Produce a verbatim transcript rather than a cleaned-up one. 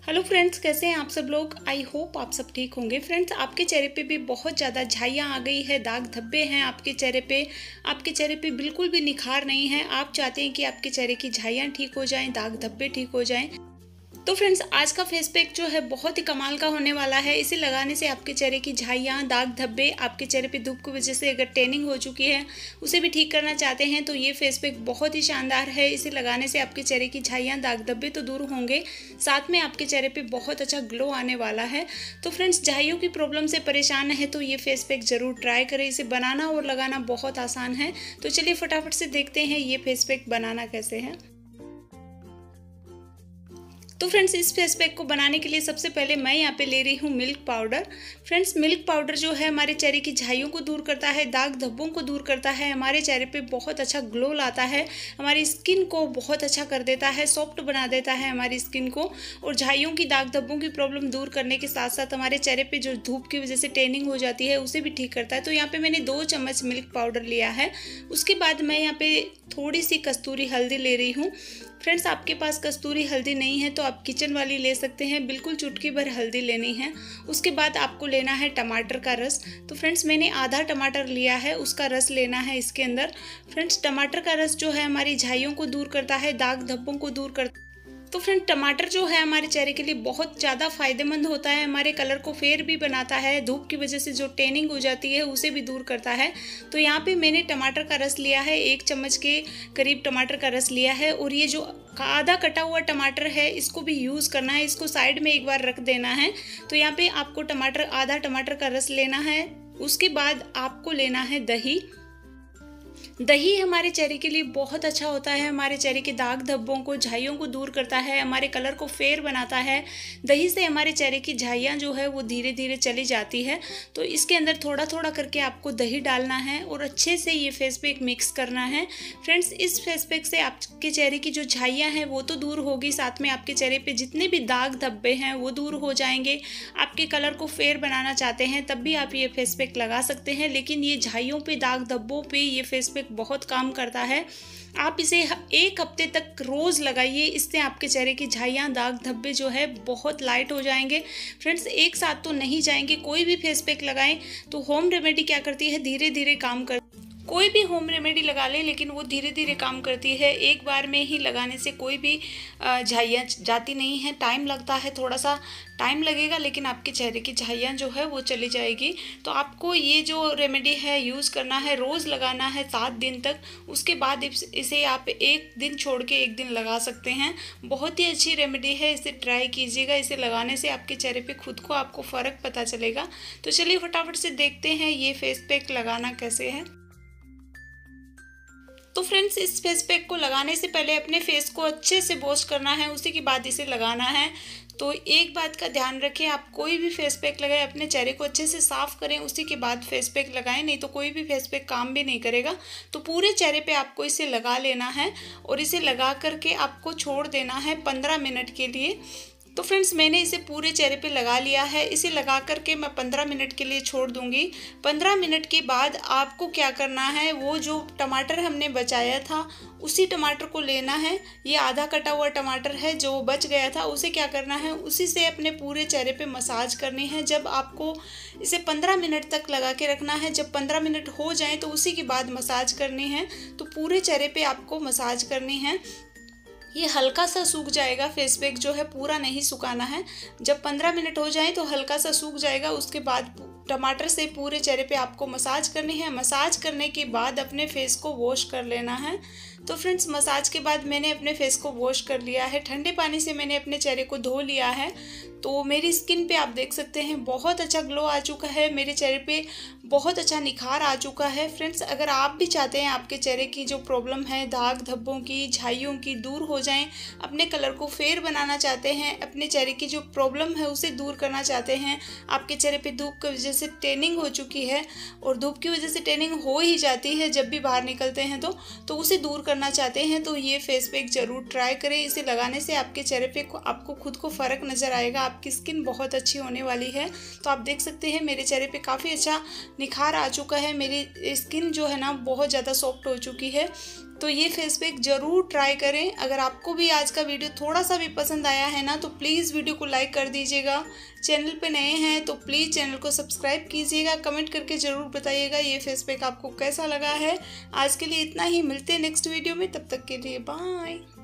Hello friends, कैसे हैं आप सब लोग। आई होप आप सब ठीक होंगे। फ्रेंड्स, आपके चेहरे पे भी बहुत ज़्यादा झाइयाँ आ गई है, दाग धब्बे हैं आपके चेहरे पे। आपके चेहरे पे बिल्कुल भी निखार नहीं है। आप चाहते हैं कि आपके चेहरे की झाइयाँ ठीक हो जाएं, दाग धब्बे ठीक हो जाएं। तो फ्रेंड्स, आज का फेस पैक जो है बहुत ही कमाल का होने वाला है। इसे लगाने से आपके चेहरे की झाइयाँ, दाग धब्बे, आपके चेहरे पे धूप की वजह से अगर टैनिंग हो चुकी है उसे भी ठीक करना चाहते हैं तो ये फेस पैक बहुत ही शानदार है। इसे लगाने से आपके चेहरे की झाइयाँ, दाग धब्बे तो दूर होंगे, साथ में आपके चेहरे पे बहुत अच्छा ग्लो आने वाला है। तो फ्रेंड्स, झाइयों की प्रॉब्लम से परेशान है तो ये फेस पैक ज़रूर ट्राई करें। इसे बनाना और लगाना बहुत आसान है। तो चलिए फटाफट से देखते हैं ये फेस पैक बनाना कैसे है। तो फ्रेंड्स, इस फेस पैक को बनाने के लिए सबसे पहले मैं यहाँ पे ले रही हूँ milk powder. Friends, milk powder जो है हमारे चेहरे की झाइयों को दूर करता है, दाग धब्बों को दूर करता है, हमारे चेहरे पे बहुत अच्छा ग्लो लाता है, हमारी स्किन को बहुत अच्छा कर देता है, सॉफ्ट बना देता है हमारी स्किन को। और झाइयों की, दाग धब्बों की प्रॉब्लम दूर करने के साथ साथ हमारे चेहरे पर जो धूप की वजह से टैनिंग हो जाती है उसे भी ठीक करता है। तो यहाँ पर मैंने दो चम्मच मिल्क पाउडर लिया है। उसके बाद मैं यहाँ पर थोड़ी सी कस्तूरी हल्दी ले रही हूँ। फ्रेंड्स, आपके पास कस्तूरी हल्दी नहीं है तो आप किचन वाली ले सकते हैं, बिल्कुल चुटकी भर हल्दी लेनी है। उसके बाद आपको लेना है टमाटर का रस। तो फ्रेंड्स, मैंने आधा टमाटर लिया है, उसका रस लेना है इसके अंदर। फ्रेंड्स, टमाटर का रस जो है हमारी झाइयों को दूर करता है, दाग धब्बों को दूर करता है। तो फ्रेंड, टमाटर जो है हमारे चेहरे के लिए बहुत ज़्यादा फायदेमंद होता है, हमारे कलर को फेयर भी बनाता है, धूप की वजह से जो टैनिंग हो जाती है उसे भी दूर करता है। तो यहाँ पे मैंने टमाटर का रस लिया है, एक चम्मच के करीब टमाटर का रस लिया है। और ये जो आधा कटा हुआ टमाटर है इसको भी यूज़ करना है, इसको साइड में एक बार रख देना है। तो यहाँ पर आपको टमाटर, आधा टमाटर का रस लेना है। उसके बाद आपको लेना है दही। दही हमारे चेहरे के लिए बहुत अच्छा होता है, हमारे चेहरे के दाग धब्बों को, झाइयों को दूर करता है, हमारे कलर को फेयर बनाता है। दही से हमारे चेहरे की झाइयाँ जो है वो धीरे धीरे चली जाती है। तो इसके अंदर थोड़ा थोड़ा करके आपको दही डालना है और अच्छे से ये फेस पैक मिक्स करना है। फ्रेंड्स, इस फेस पैक से आपके चेहरे की जो झाइयाँ हैं वो तो दूर होगी, साथ में आपके चेहरे पर जितने भी दाग धब्बे हैं वो दूर हो जाएंगे। आपके कलर को फेयर बनाना चाहते हैं तब भी आप ये फेस पैक लगा सकते हैं, लेकिन ये झाइयों पर, दाग धब्बों पर ये फेस पैक बहुत काम करता है। आप इसे एक हफ्ते तक रोज़ लगाइए, इससे आपके चेहरे की झाइयाँ, दाग धब्बे जो है बहुत लाइट हो जाएंगे। फ्रेंड्स, एक साथ तो नहीं जाएंगे, कोई भी फेस पैक लगाएं तो होम रेमेडी क्या करती है, धीरे धीरे काम कर कोई भी होम रेमेडी लगा ले, लेकिन वो धीरे धीरे काम करती है। एक बार में ही लगाने से कोई भी झाइयाँ जाती नहीं है। टाइम लगता है, थोड़ा सा टाइम लगेगा, लेकिन आपके चेहरे की झाइयाँ जो है वो चली जाएगी। तो आपको ये जो रेमेडी है यूज़ करना है, रोज़ लगाना है सात दिन तक। उसके बाद इसे आप एक दिन छोड़ के एक दिन लगा सकते हैं। बहुत ही अच्छी रेमेडी है, इसे ट्राई कीजिएगा। इसे लगाने से आपके चेहरे पर खुद को, आपको फ़र्क पता चलेगा। तो चलिए फटाफट से देखते हैं ये फेस पैक लगाना कैसे है। तो फ्रेंड्स, इस फेस पैक को लगाने से पहले अपने फेस को अच्छे से वॉश करना है, उसी के बाद इसे लगाना है। तो एक बात का ध्यान रखें, आप कोई भी फेस पैक लगाएं अपने चेहरे को अच्छे से साफ़ करें, उसी के बाद फेस पैक लगाएं, नहीं तो कोई भी फेस पैक काम भी नहीं करेगा। तो पूरे चेहरे पे आपको इसे लगा लेना है और इसे लगा करके आपको छोड़ देना है पंद्रह मिनट के लिए। तो फ्रेंड्स, मैंने इसे पूरे चेहरे पे लगा लिया है। इसे लगा करके मैं पंद्रह मिनट के लिए छोड़ दूंगी। पंद्रह मिनट के बाद आपको क्या करना है, वो जो टमाटर हमने बचाया था उसी टमाटर को लेना है। ये आधा कटा हुआ टमाटर है जो बच गया था, उसे क्या करना है, उसी से अपने पूरे चेहरे पे मसाज करनी है। जब आपको इसे पंद्रह मिनट तक लगा के रखना है, जब पंद्रह मिनट हो जाए तो उसी के बाद मसाज करनी है। तो पूरे चेहरे पर आपको मसाज करनी है। ये हल्का सा सूख जाएगा, फेस पैक जो है पूरा नहीं सुखाना है। जब पंद्रह मिनट हो जाए तो हल्का सा सूख जाएगा। उसके बाद टमाटर से पूरे चेहरे पे आपको मसाज करनी है। मसाज करने के बाद अपने फेस को वॉश कर लेना है। तो फ्रेंड्स, मसाज के बाद मैंने अपने फेस को वॉश कर लिया है, ठंडे पानी से मैंने अपने चेहरे को धो लिया है। तो मेरी स्किन पे आप देख सकते हैं बहुत अच्छा ग्लो आ चुका है, मेरे चेहरे पे बहुत अच्छा निखार आ चुका है। फ्रेंड्स, अगर आप भी चाहते हैं आपके चेहरे की जो प्रॉब्लम है, दाग धब्बों की, झाइयों की दूर हो जाएं, अपने कलर को फेयर बनाना चाहते हैं, अपने चेहरे की जो प्रॉब्लम है उसे दूर करना चाहते हैं, आपके चेहरे पे धूप की वजह से टैनिंग हो चुकी है, और धूप की वजह से टैनिंग हो ही जाती है जब भी बाहर निकलते हैं, तो तो उसे दूर करना चाहते हैं तो ये फेस पैक ज़रूर ट्राई करें। इसे लगाने से आपके चेहरे पर आपको खुद को फ़र्क नज़र आएगा, आपकी स्किन बहुत अच्छी होने वाली है। तो आप देख सकते हैं मेरे चेहरे पे काफ़ी अच्छा निखार आ चुका है, मेरी स्किन जो है ना बहुत ज़्यादा सॉफ्ट हो चुकी है। तो ये फेस पैक ज़रूर ट्राई करें। अगर आपको भी आज का वीडियो थोड़ा सा भी पसंद आया है ना तो प्लीज़ वीडियो को लाइक कर दीजिएगा। चैनल पे नए हैं तो प्लीज़ चैनल को सब्सक्राइब कीजिएगा। कमेंट करके ज़रूर बताइएगा ये फेस पैक आपको कैसा लगा है। आज के लिए इतना ही, मिलते हैं नेक्स्ट वीडियो में, तब तक के लिए बाय।